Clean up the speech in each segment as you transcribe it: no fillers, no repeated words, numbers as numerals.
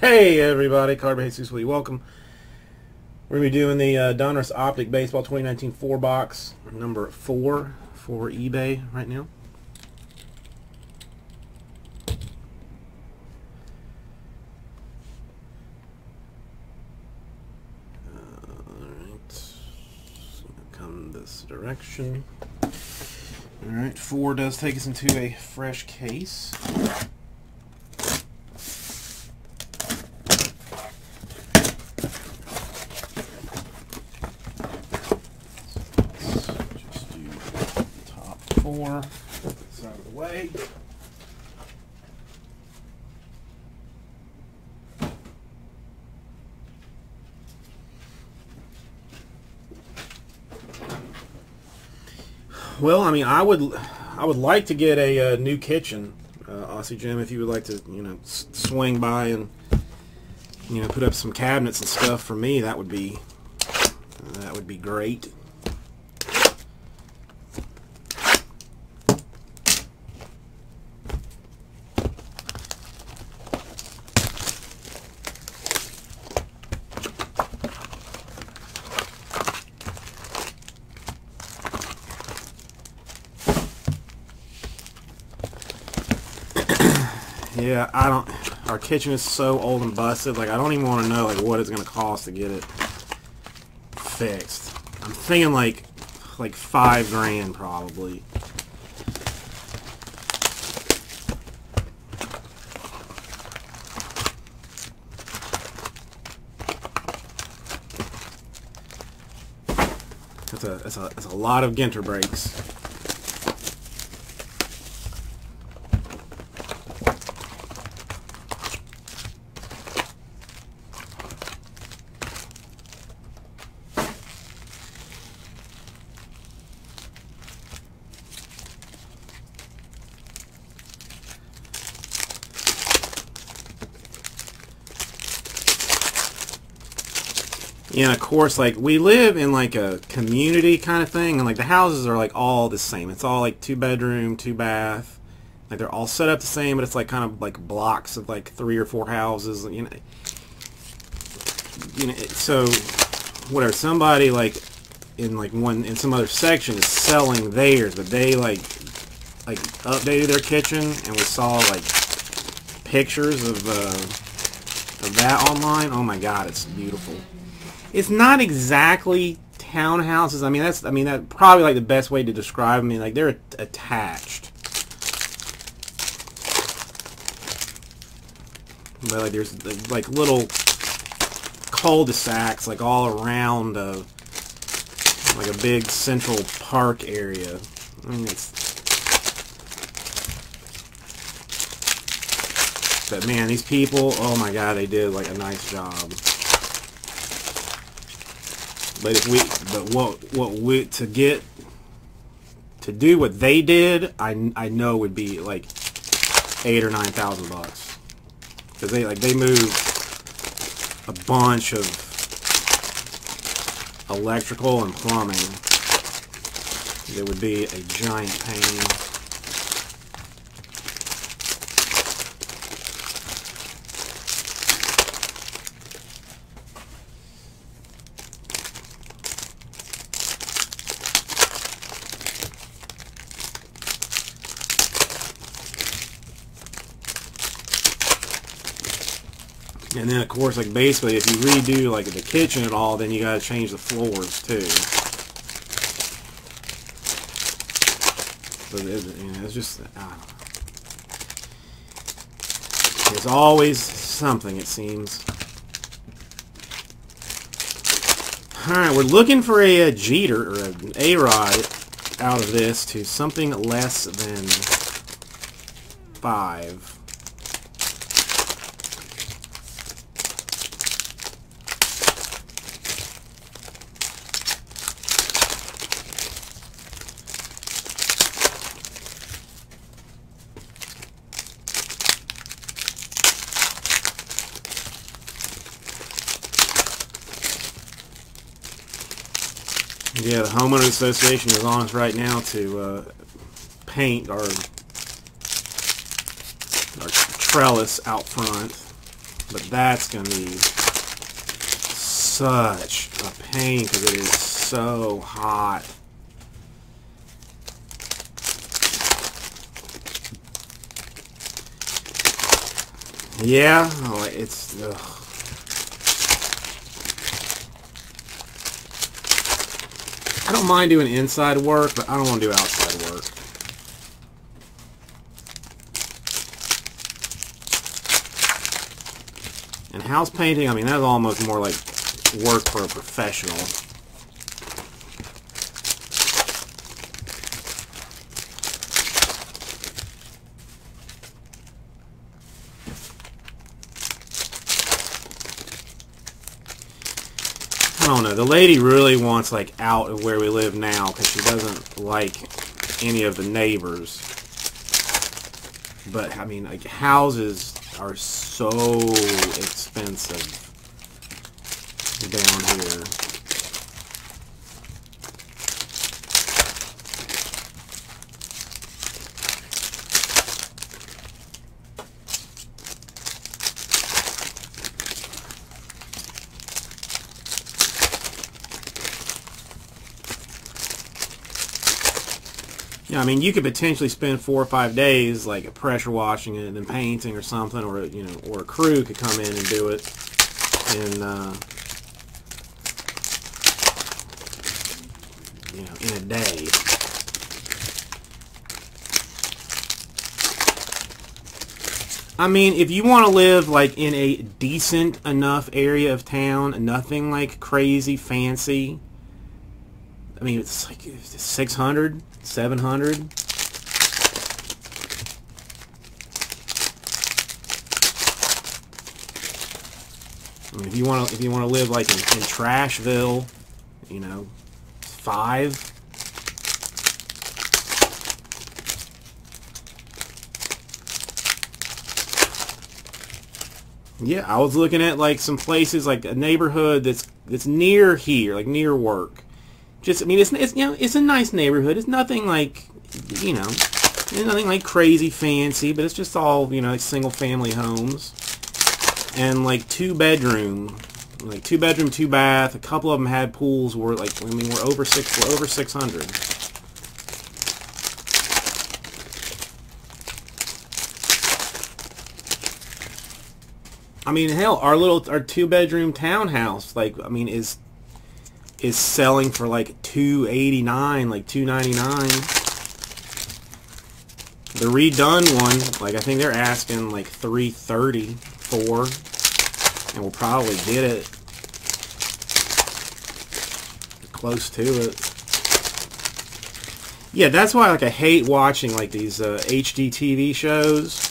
Hey everybody, Carter Jesus, welcome. We're going to be doing the Donruss Optic Baseball 2019 4-box, number 4 for eBay right now. Alright, come this direction. Alright, 4 does take us into a fresh case. Well, I mean, I would like to get a new kitchen, Aussie Jim. If you would like to, you know, swing by and, you know, put up some cabinets and stuff for me, that would be great. Yeah, I don't. Our kitchen is so old and busted. Like, I don't even want to know like what it's gonna cost to get it fixed. I'm thinking like $5 grand probably. That's a lot of Ginter breaks. And of course, like, we live in like a community kind of thing, and like the houses are like all the same. It's all like 2-bedroom, 2-bath, like they're all set up the same, but it's like kind of like blocks of like 3 or 4 houses, you know. So whatever, somebody like in some other section is selling theirs, but they like updated their kitchen, and we saw like pictures of that online. Oh my God, it's beautiful. It's not exactly townhouses. I mean, that's probably like the best way to describe them. I mean, like they're attached, but like there's like little cul-de-sacs like all around like a big central park area. I mean, but man, these people, oh my God, they did like a nice job. But to do what they did, I know would be like $8,000 or $9,000, because they moved a bunch of electrical and plumbing. It would be a giant pain. And then, of course, like basically, if you redo like the kitchen at all, then you gotta change the floors too. So you know, it's just, I don't know. There's always something, it seems. All right, we're looking for a Jeter or an A-Rod out of this to something less than 5. Yeah, the Homeowners Association is on us right now to paint our trellis out front. But that's going to be such a pain because it is so hot. Yeah, oh, it's... Ugh. I don't mind doing inside work, but I don't want to do outside work. And house painting, I mean, that's almost more like work for a professional. I don't know. The lady really wants, like, out of where we live now because she doesn't like any of the neighbors. But, I mean, like, houses are so expensive down here. I mean, you could potentially spend 4 or 5 days, like, pressure washing it and then painting or something, or, you know, or a crew could come in and do it in, you know, in a day. I mean, if you want to live, like, in a decent enough area of town, nothing, like, crazy fancy, I mean, it's like 600, 700. I mean, if you want to live like in Trashville, you know, 5. Yeah, I was looking at like some places, like a neighborhood that's near here, like near work. Just, I mean, it's you know, it's a nice neighborhood. It's nothing like, you know, it's nothing like crazy fancy, but it's just all, you know, like single family homes and like 2 bedroom, 2 bath. A couple of them had pools. Were like, I mean, we're over 600. I mean, hell, our 2 bedroom townhouse, like, I mean, is selling for like $289, like $299. The redone one, like I think they're asking like $330 for, and we'll probably get it close to it. Yeah, that's why like I hate watching like these HD TV shows.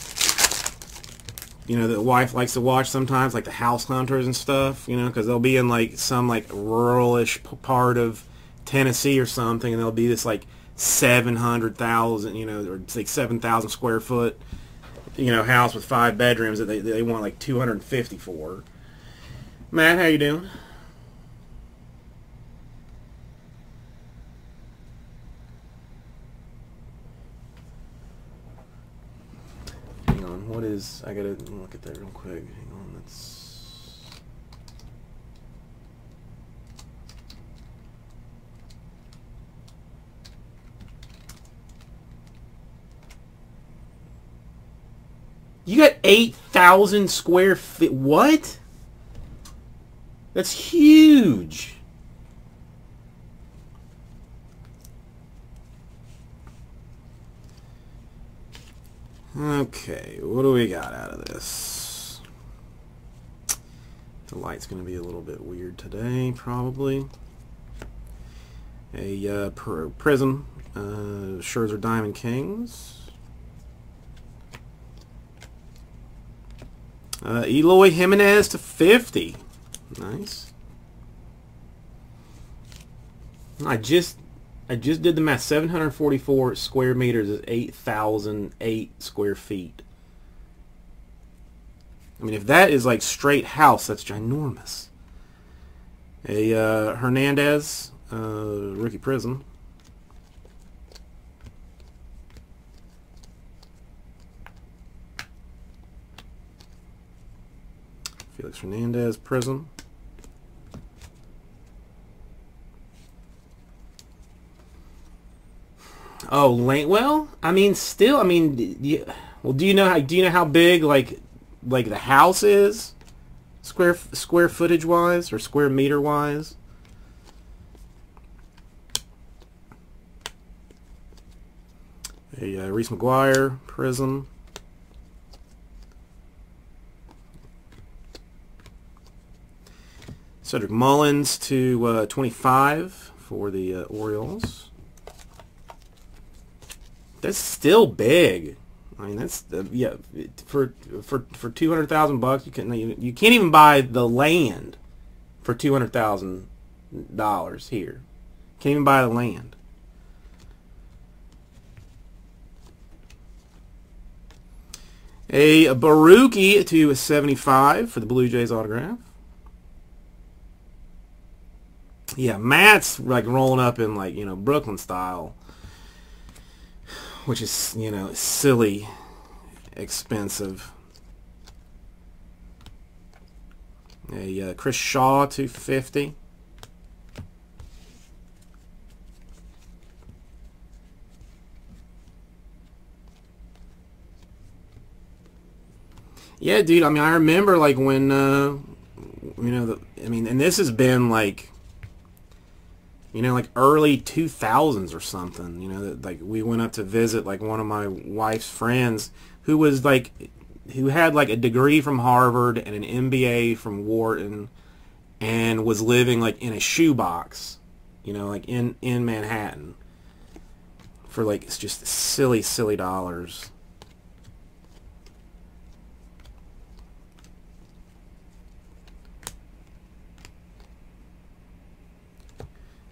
You know, the wife likes to watch sometimes, like the House Hunters and stuff, you know, because they'll be in, like, some, like, ruralish part of Tennessee or something, and there'll be this, like, 700,000, you know, or, like, 7,000 square foot, you know, house with 5 bedrooms that they want, like, 250 for. Matt, how you doing? What is... I gotta look at that real quick. Hang on, that's... You got 8,000 square feet. What? That's huge. Okay, what do we got out of this? The light's going to be a little bit weird today, probably. A prism, Scherzer Diamond Kings. Eloy Jimenez to 50. Nice. I just did the math. 744 square meters is 8,008 square feet. I mean, if that is like straight house, that's ginormous. A Hernandez, rookie prism. Felix Hernandez, Prism. Oh, well, I mean, still, I mean, well, do you know how big like the house is, square footage wise or square meter wise? Hey, Reese McGuire, Prism. Cedric Mullins to 25 for the Orioles. That's still big. I mean, that's yeah, for $200,000 you can't even buy the land for $200,000 here. Can't even buy the land. A Baruki to 75 for the Blue Jays autograph. Yeah, Matt's like rolling up in like, you know, Brooklyn style, which is, you know, silly expensive. A Chris Shaw 250. Yeah, dude. I mean, I remember like when you know, and this has been like, you know, like early 2000s or something, you know, like we went up to visit like one of my wife's friends who was like, who had like a degree from Harvard and an MBA from Wharton and was living like in a shoebox, you know, like in Manhattan for like, it's just silly, silly dollars.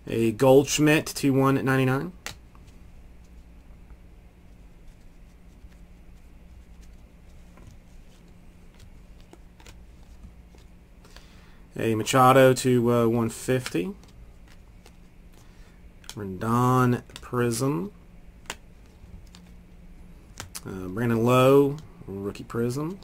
A Goldschmidt to 199. A Machado to 150. Rendon Prism. Brandon Lowe, Rookie Prism.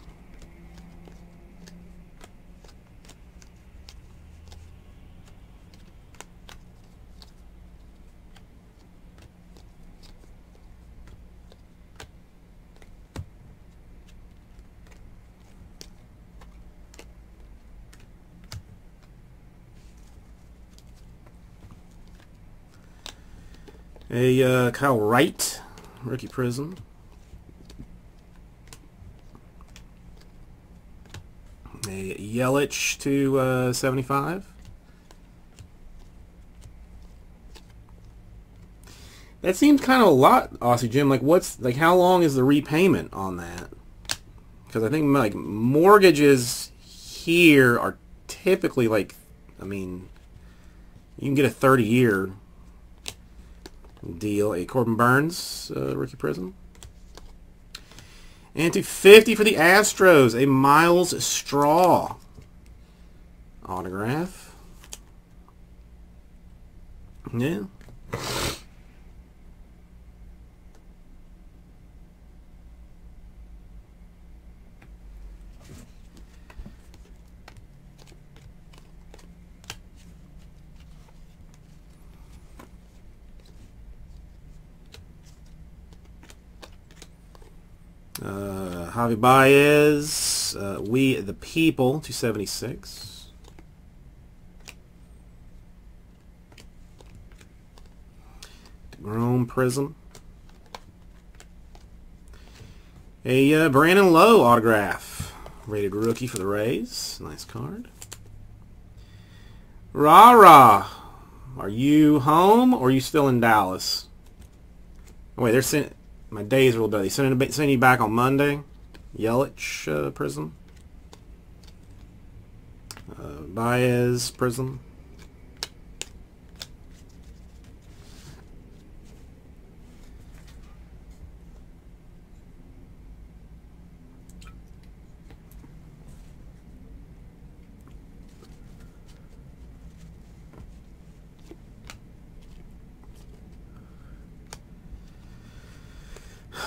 A Kyle Wright, Rookie Prism. A Yelich to 75. That seems kind of a lot, Aussie Jim. Like, what's like? How long is the repayment on that? Because I think like mortgages here are typically like, I mean, you can get a 30-year. Deal. A Corbin Burns, Rookie Prism. And to 50 for the Astros, a Miles Straw autograph. Yeah. Javi Baez, We the People, 276. DeGrom Prism. A Brandon Lowe autograph. Rated rookie for the Rays. Nice card. Rah-rah. Are you home or are you still in Dallas? Oh, wait, they're sending... My days are a little bit. They sending you back on Monday. Yelich Prism. Baez Prism.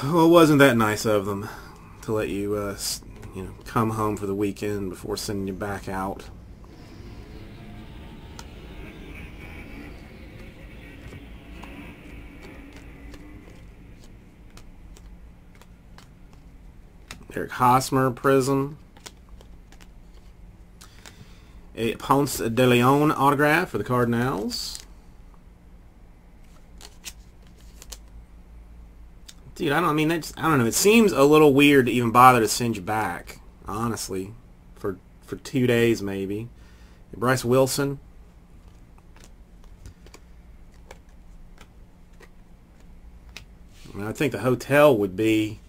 Well, wasn't that nice of them to let you you know, come home for the weekend before sending you back out. Eric Hosmer, Prism. A Ponce de Leon autograph for the Cardinals. Dude, I don't know. It seems a little weird to even bother to send you back, honestly, for 2 days maybe. Bryce Wilson. I mean, I think the hotel would be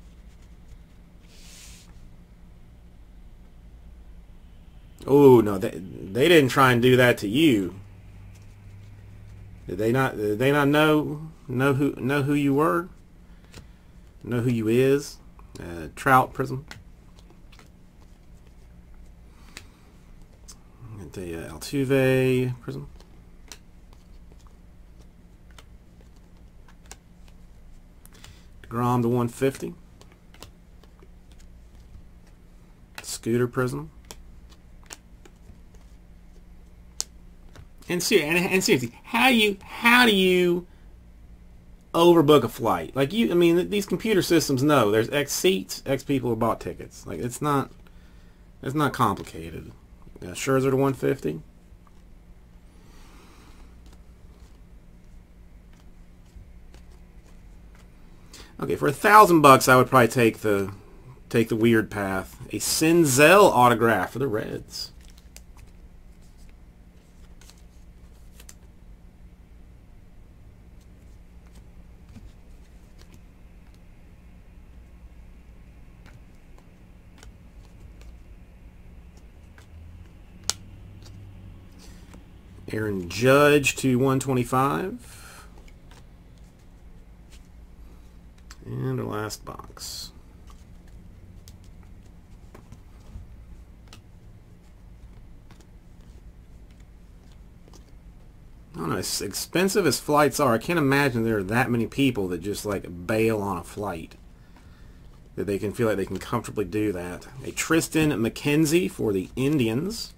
oh no, they didn't try and do that to you. Did they not? Did they not know who you were? Know who you is? Trout Prism. The Altuve Prism. DeGrom to 150. Scooter Prism. And seriously, how do you overbook a flight? Like you, I mean, these computer systems know there's X seats, X people who bought tickets. Like it's not complicated. Scherzer to 150. Okay, for $1,000 bucks, I would probably take the weird path. A Senzel autograph for the Reds. Aaron Judge to 125. And our last box. I don't know, as expensive as flights are, I can't imagine there are that many people that just like bail on a flight. That they can feel like they can comfortably do that. A Tristan McKenzie for the Indians.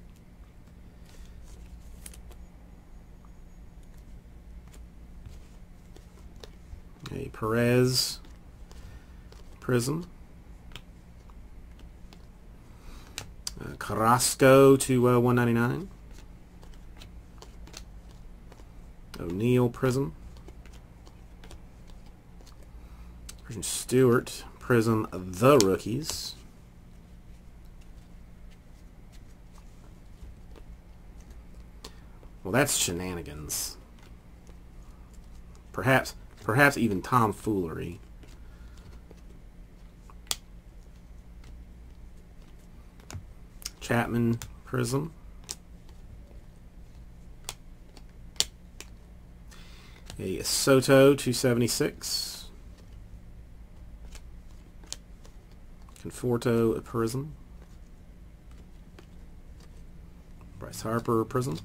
A Perez Prism. Carrasco to 199. O'Neill Prism. Christian Stewart Prism, the Rookies. Well, that's shenanigans. Perhaps even tomfoolery. Chapman Prism. A Soto 276. Conforto a Prism. Bryce Harper Prism.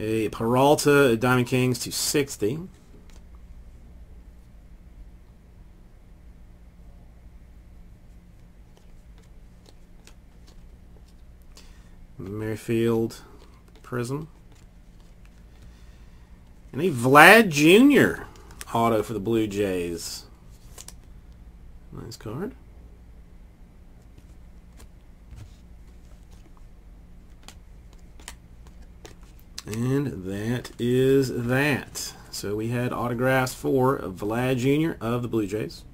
A Peralta, Diamond Kings, 260. Merrifield Prism. And a Vlad Jr. auto for the Blue Jays. Nice card. And that is that. So we had autographs for Vlad Jr. of the Blue Jays,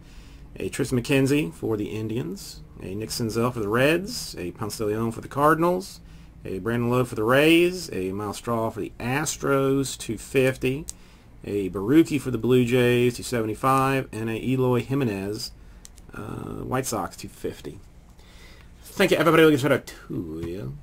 a Tristan McKenzie for the Indians, a Nick Senzel for the Reds, a Ponce de Leon for the Cardinals, a Brandon Lowe for the Rays, a Miles Straw for the Astros, 250, a Baruki for the Blue Jays, 275, and a Eloy Jimenez, White Sox, 250. Thank you everybody. We'll get started to you.